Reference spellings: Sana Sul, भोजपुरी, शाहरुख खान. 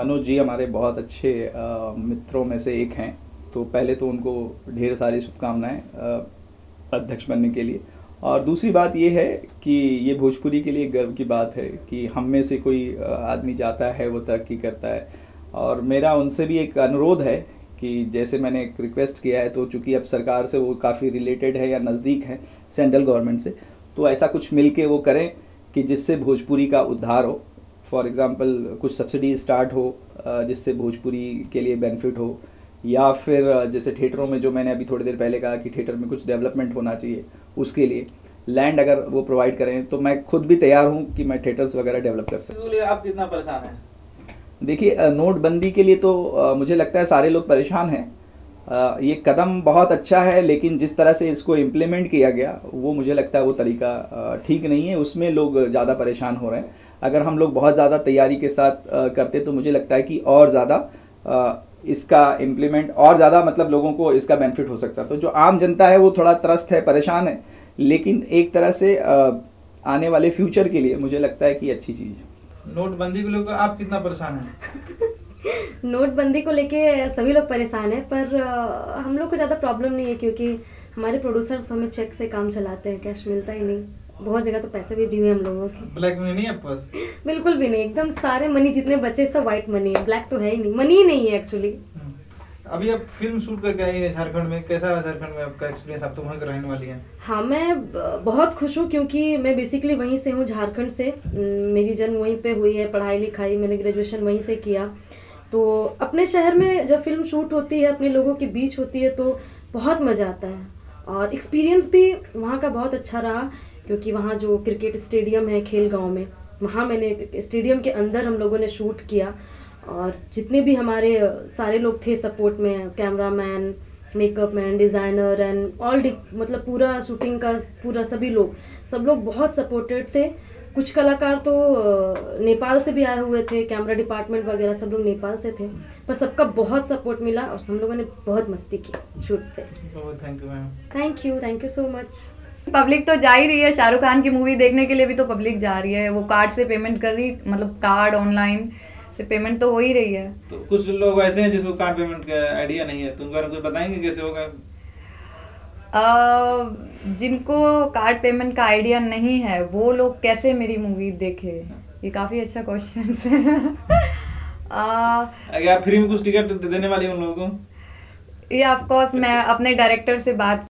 मनोज जी हमारे बहुत अच्छे मित्रों में से एक हैं, तो पहले तो उनको ढेर सारी शुभकामनाएं अध्यक्ष बनने के लिए। और दूसरी बात ये है कि ये भोजपुरी के लिए गर्व की बात है कि हम में से कोई आदमी जाता है वो तरक्की करता है। और मेरा उनसे भी एक अनुरोध है कि जैसे मैंने एक रिक्वेस्ट किया है, तो चूँकि अब सरकार से वो काफ़ी रिलेटेड है या नज़दीक है सेंट्रल गवर्नमेंट से, तो ऐसा कुछ मिल के वो करें कि जिससे भोजपुरी का उद्धार हो। फॉर एग्ज़ाम्पल कुछ सब्सिडी स्टार्ट हो जिससे भोजपुरी के लिए बेनिफिट हो, या फिर जैसे थिएटरों में, जो मैंने अभी थोड़ी देर पहले कहा कि थिएटर में कुछ डेवलपमेंट होना चाहिए, उसके लिए लैंड अगर वो प्रोवाइड करें तो मैं खुद भी तैयार हूँ कि मैं थिएटर्स वगैरह डेवलप कर सकूँ। आप कितना परेशान हैं? देखिए, नोटबंदी के लिए तो मुझे लगता है सारे लोग परेशान हैं। ये कदम बहुत अच्छा है, लेकिन जिस तरह से इसको इम्प्लीमेंट किया गया वो मुझे लगता है वो तरीका ठीक नहीं है, उसमें लोग ज़्यादा परेशान हो रहे हैं। अगर हम लोग बहुत ज़्यादा तैयारी के साथ करते तो मुझे लगता है कि और ज़्यादा इसका इम्प्लीमेंट और ज़्यादा मतलब लोगों को इसका बेनिफिट हो सकता। तो जो आम जनता है वो थोड़ा त्रस्त है, परेशान है, लेकिन एक तरह से आने वाले फ्यूचर के लिए मुझे लगता है कि अच्छी चीज़ है। नोटबंदी को लेकर आप कितना परेशान हैं? नोटबंदी को लेके सभी लोग परेशान हैं, पर हम लोग को ज़्यादा प्रॉब्लम नहीं है क्योंकि हमारे प्रोड्यूसर्स तो हमें चेक से काम चलाते हैं, कैश मिलता ही नहीं, बहुत जगह तो पैसे भी ड्यू है हम लोगों के। ब्लैक मनी नहीं है आपके पास? बिल्कुल भी नहीं, एकदम सारे मनी जितने बचे सब व्हाइट मनी है, ब्लैक तो है ही नहीं, मनी ही नहीं है एक्चुअली। अभी आप फिल्म शूट करके आई है झारखंड में, कैसा रहा झारखंड में आपका एक्सपीरियंस? आप तो वहीं रहने वाली हैं। हाँ, मैं बहुत खुश हूँ क्योंकि मैं बेसिकली वहीं से हूँ, झारखंड से। मेरी जन्म वहीं पे हुई है, पढ़ाई लिखाई मैंने ग्रेजुएशन वहीं से किया। तो अपने शहर में जब फिल्म शूट होती है, अपने लोगों के बीच होती है, तो बहुत मज़ा आता है। और एक्सपीरियंस भी वहाँ का बहुत अच्छा रहा क्योंकि वहाँ जो क्रिकेट स्टेडियम है खेल गांव में, वहाँ मैंने स्टेडियम के अंदर हम लोगों ने शूट किया। और जितने भी हमारे सारे लोग थे सपोर्ट में, cameraman, makeup man, designer and all मतलब पूरा शूटिंग का पूरा सब लोग बहुत सपोर्टेड थे। कुछ कलाकार तो नेपाल से भी आए हुए थे, कैमरा डिपार्टमेंट वगैरह सब लोग नेपाल से थे, पर सबका बहुत सपोर्ट मिला और हम लोगों ने बहुत मस्ती की शूट पे। Thank you ma'am. Thank you so much. Public तो जा ही रही है शाहरुख खान की मूवी देखने के लिए भी, तो पब्लिक जा रही है, वो कार्ड से पेमेंट कर रही, मतलब कार्ड ऑनलाइन से पेमेंट तो हो ही रही है। तो कुछ लोग ऐसे हैं जिसको कार्ड पेमेंट का आइडिया नहीं है, तो उनको कुछ बताएंगे कैसे होगा? जिनको कार्ड पेमेंट का आइडिया नहीं है वो लोग कैसे मेरी मूवी देखे? ये काफी अच्छा क्वेश्चन है। अगर फ्री में कुछ टिकट देने वाली उन लोगों को? ये ऑफ कोर्स मैं अपने डायरेक्टर से बात